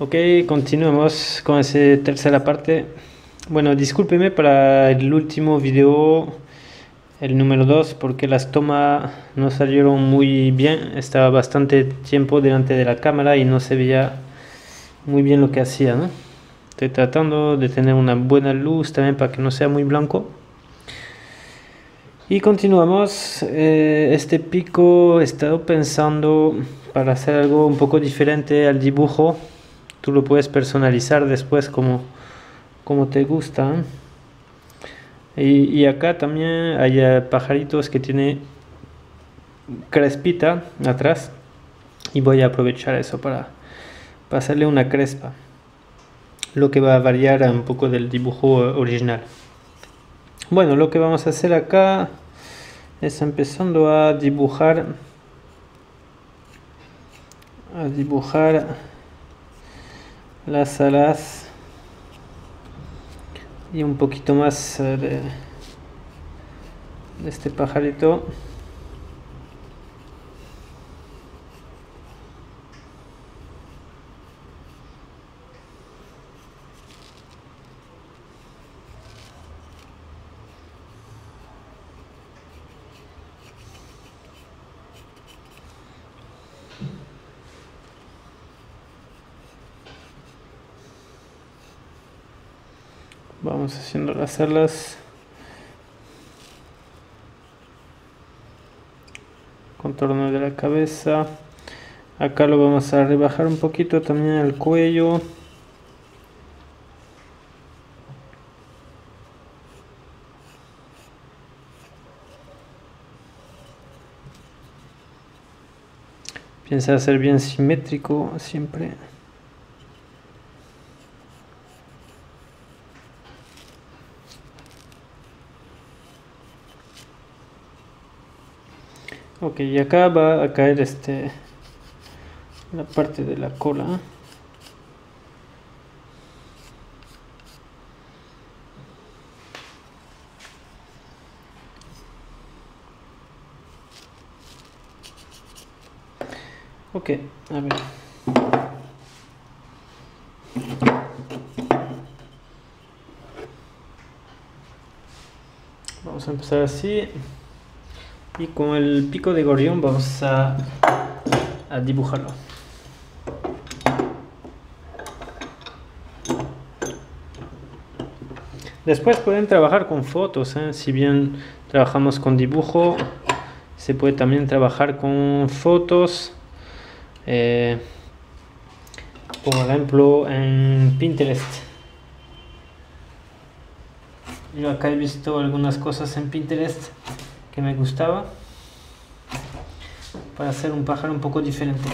Ok, continuamos con esa tercera parte. Bueno, discúlpeme para el último video, el número 2, porque las tomas no salieron muy bien. Estaba bastante tiempo delante de la cámara y no se veía muy bien lo que hacía, ¿no? Estoy tratando de tener una buena luz también para que no sea muy blanco. Y continuamos. Este pico he estado pensando para hacer algo un poco diferente al dibujo. Tú lo puedes personalizar después como te gusta, ¿eh? Y acá también hay pajaritos que tiene crespita atrás, y voy a aprovechar eso para pasarle una crespa, lo que va a variar un poco del dibujo original. Bueno, lo que vamos a hacer acá es empezando a dibujar las alas y un poquito más de este pajarito. Vamos haciendo las alas, contorno de la cabeza. Acá lo vamos a rebajar un poquito también al cuello. Piensa hacer bien simétrico siempre. Ok, y acá va a caer la parte de la cola. Ok, a ver. Vamos a empezar así. Y con el pico de gorrión vamos a dibujarlo. Después pueden trabajar con fotos, ¿eh? Si bien trabajamos con dibujo, se puede también trabajar con fotos. Por ejemplo, en Pinterest. Yo acá he visto algunas cosas en Pinterest que me gustaba para hacer un pájaro un poco diferente.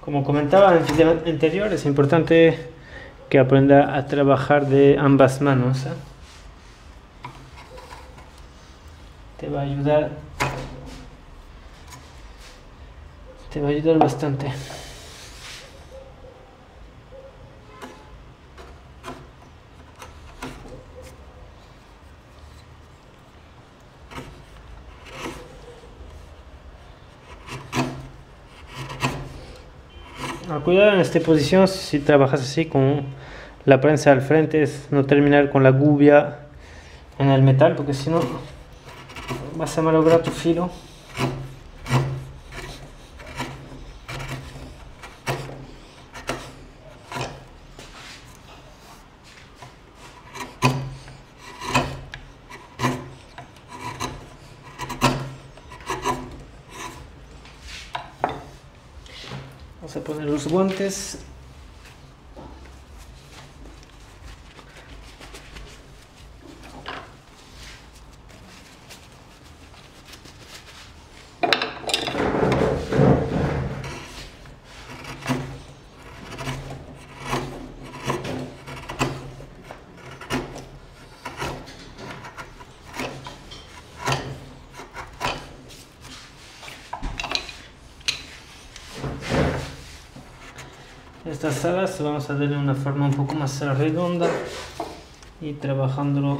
Como comentaba en el video anterior, es importante que aprenda a trabajar de ambas manos, ¿eh? Te va a ayudar bastante. Cuidado en esta posición, si trabajas así con la prensa al frente, es no terminar con la gubia en el metal, porque si no vas a malograr tu filo. Vamos a poner los guantes. estas alas vamos a darle una forma un poco más redonda y trabajándolo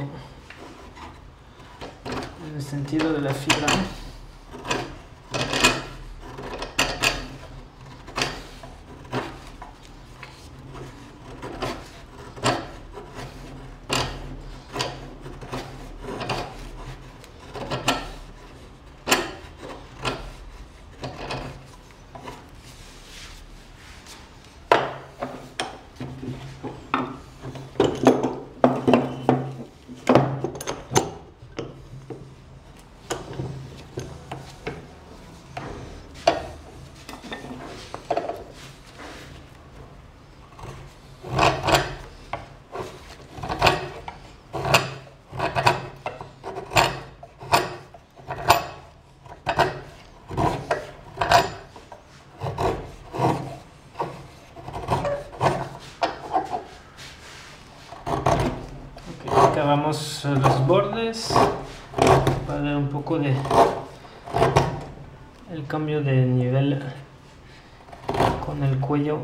en el sentido de la fibra. Acabamos los bordes para dar un poco de el cambio de nivel con el cuello.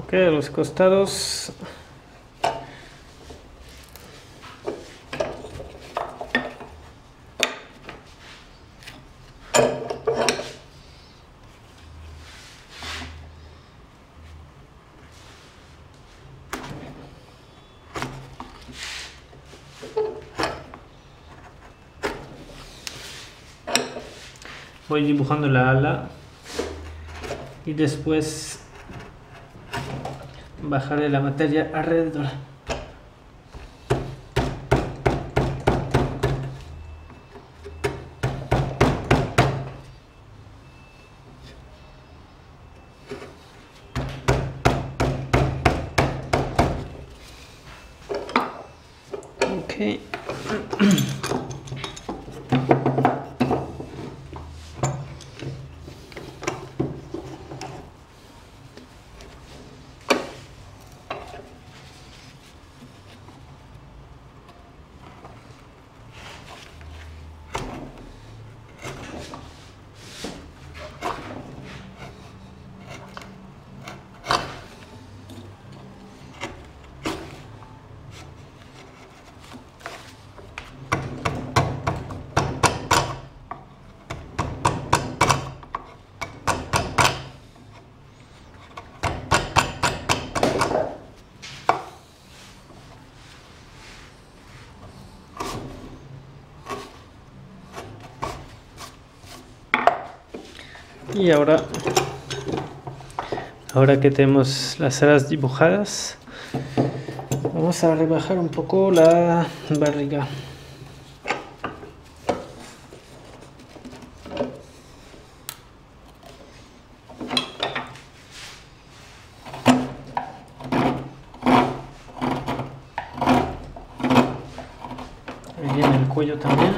Ok, a los costados voy dibujando la ala y después bajarle la materia alrededor. Okay. Y ahora que tenemos las alas dibujadas, vamos a rebajar un poco la barriga. Ahí viene el cuello también.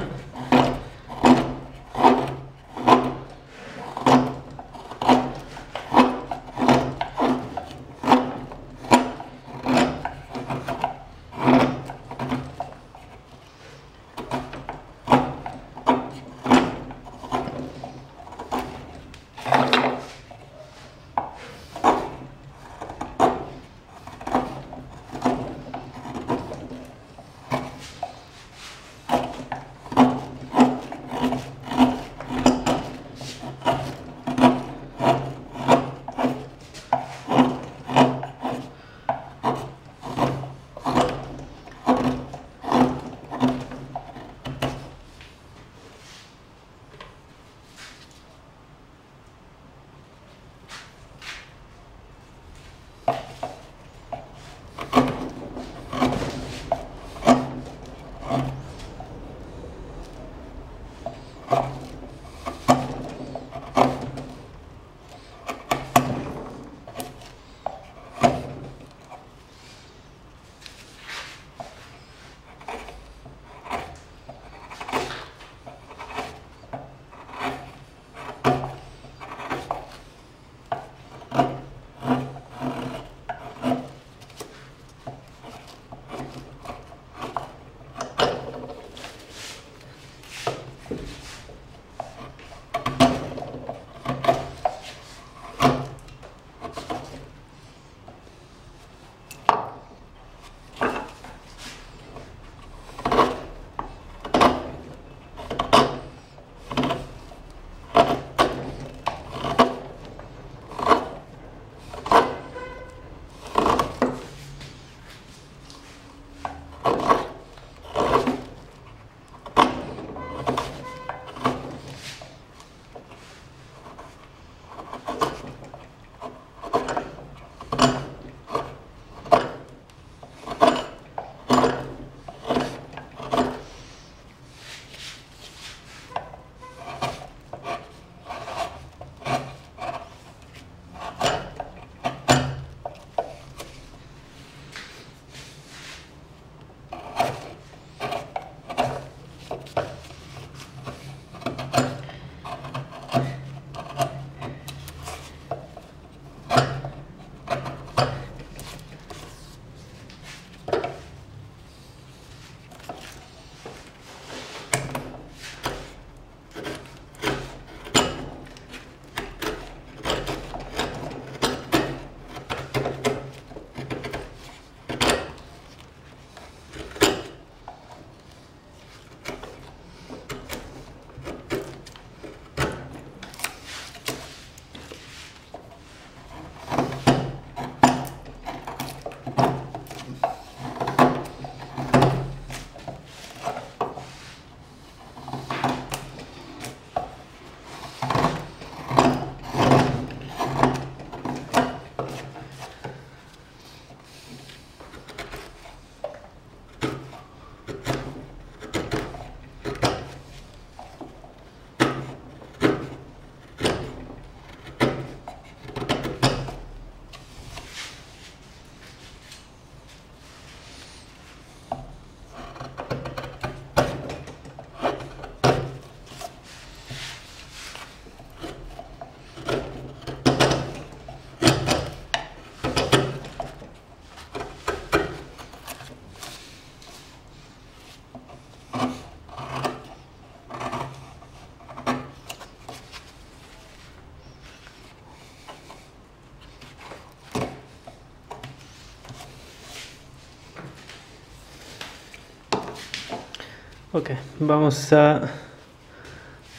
Ok, vamos a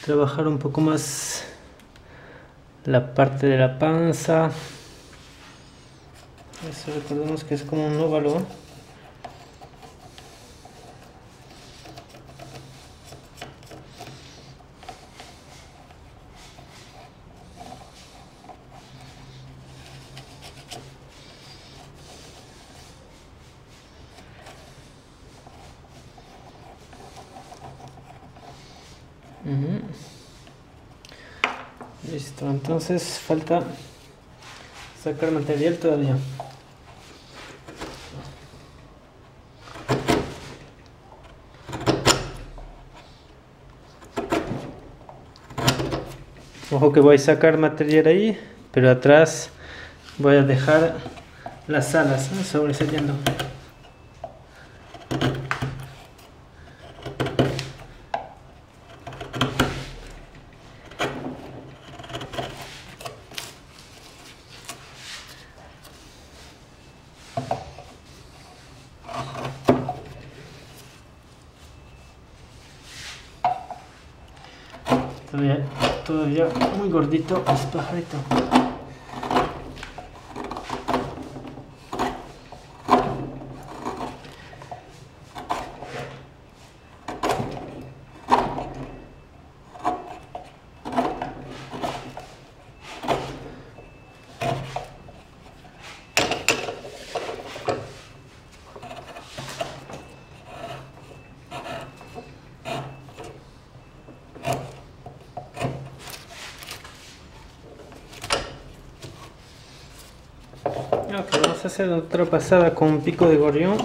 trabajar un poco más la parte de la panza. Eso recordemos que es como un óvalo. Listo, entonces falta sacar material todavía. Ojo que voy a sacar material ahí, pero atrás voy a dejar las alas, ¿eh?, sobresaliendo. Todavía muy gordito es pajarito. Okay, vamos a hacer otra pasada con un pico de gorrión.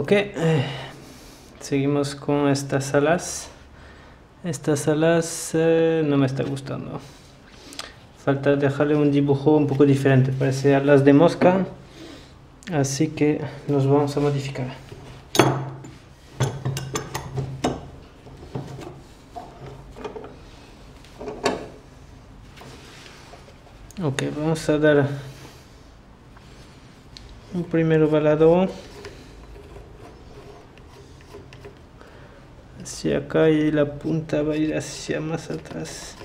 Ok, seguimos con estas salas. Estas salas no me está gustando. Falta dejarle un dibujo un poco diferente, parece alas de mosca. Así que nos vamos a modificar. Ok, vamos a dar un primer ovalado hacia acá y la punta va a ir hacia más atrás.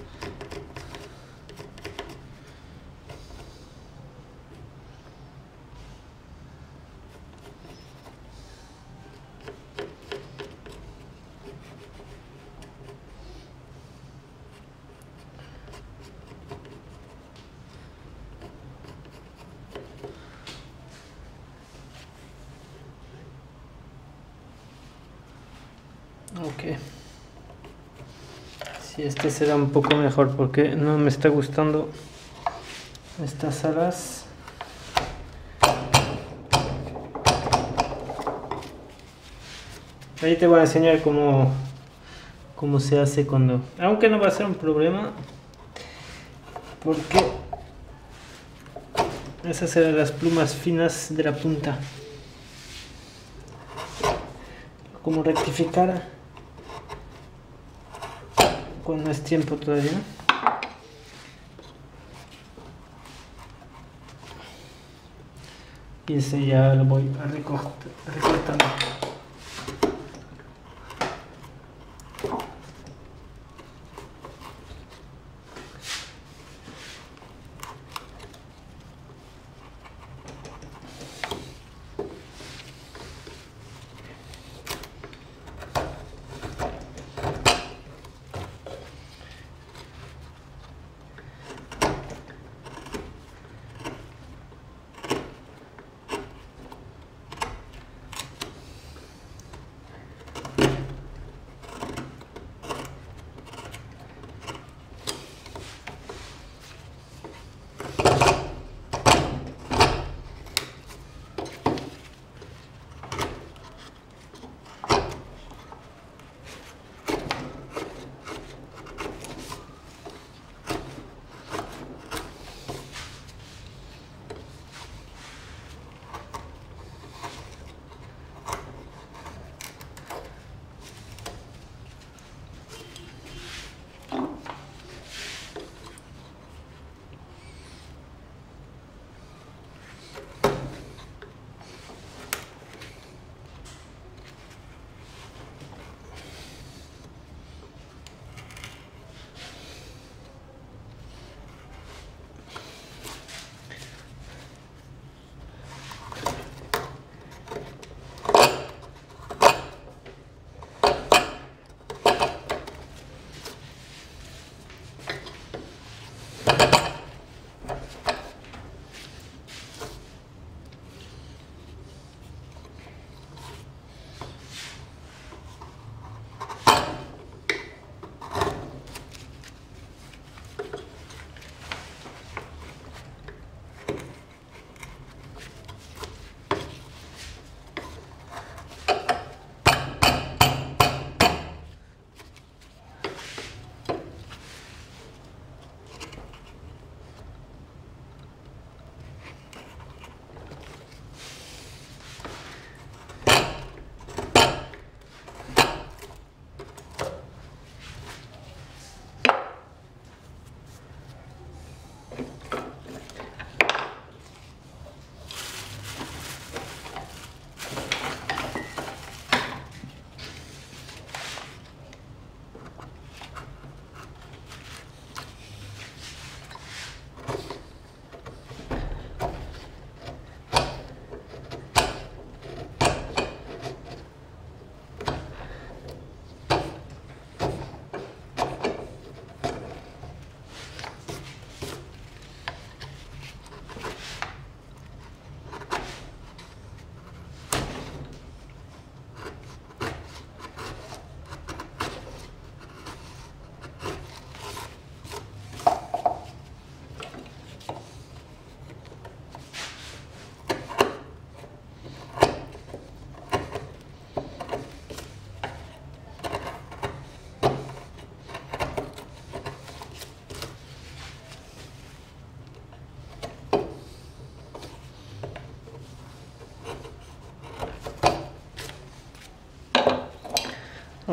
Ok, sí, este será un poco mejor porque no me está gustando estas alas. Ahí te voy a enseñar cómo se hace cuando, aunque no va a ser un problema porque esas serán las plumas finas de la punta, como rectificar cuando es tiempo todavía. Y ese ya lo voy a recortar.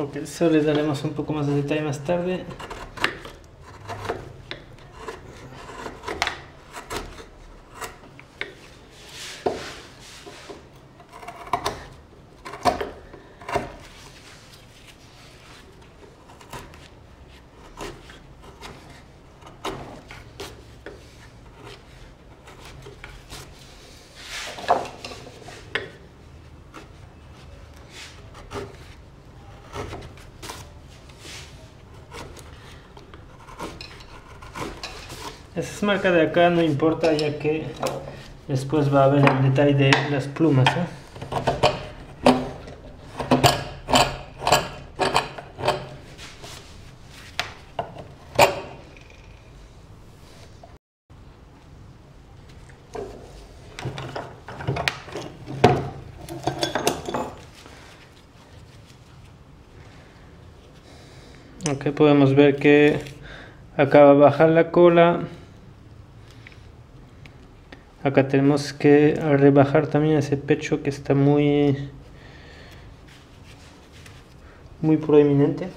Ok, eso le daremos un poco más de detalle más tarde. Esa marca de acá no importa, ya que después va a ver el detalle de las plumas, ¿eh? Ok, podemos ver que acá va a bajar la cola. Acá tenemos que rebajar también ese pecho que está muy proeminente.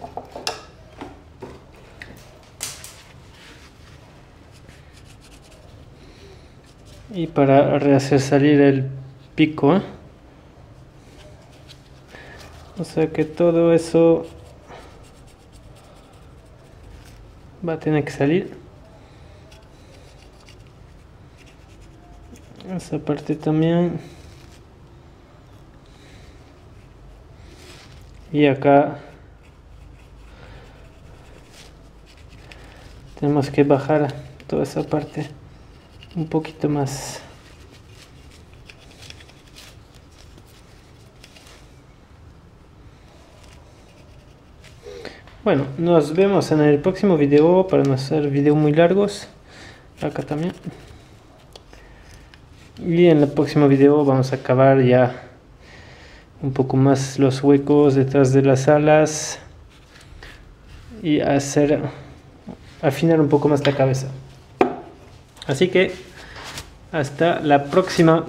Y para rehacer salir el pico, ¿eh? O sea que todo eso va a tener que salir. Esa parte también. Y acá tenemos que bajar toda esa parte un poquito más. Bueno, nos vemos en el próximo video para no hacer videos muy largos. Acá también. Y en el próximo video vamos a acabar ya un poco más los huecos detrás de las alas y afinar un poco más la cabeza. Así que hasta la próxima.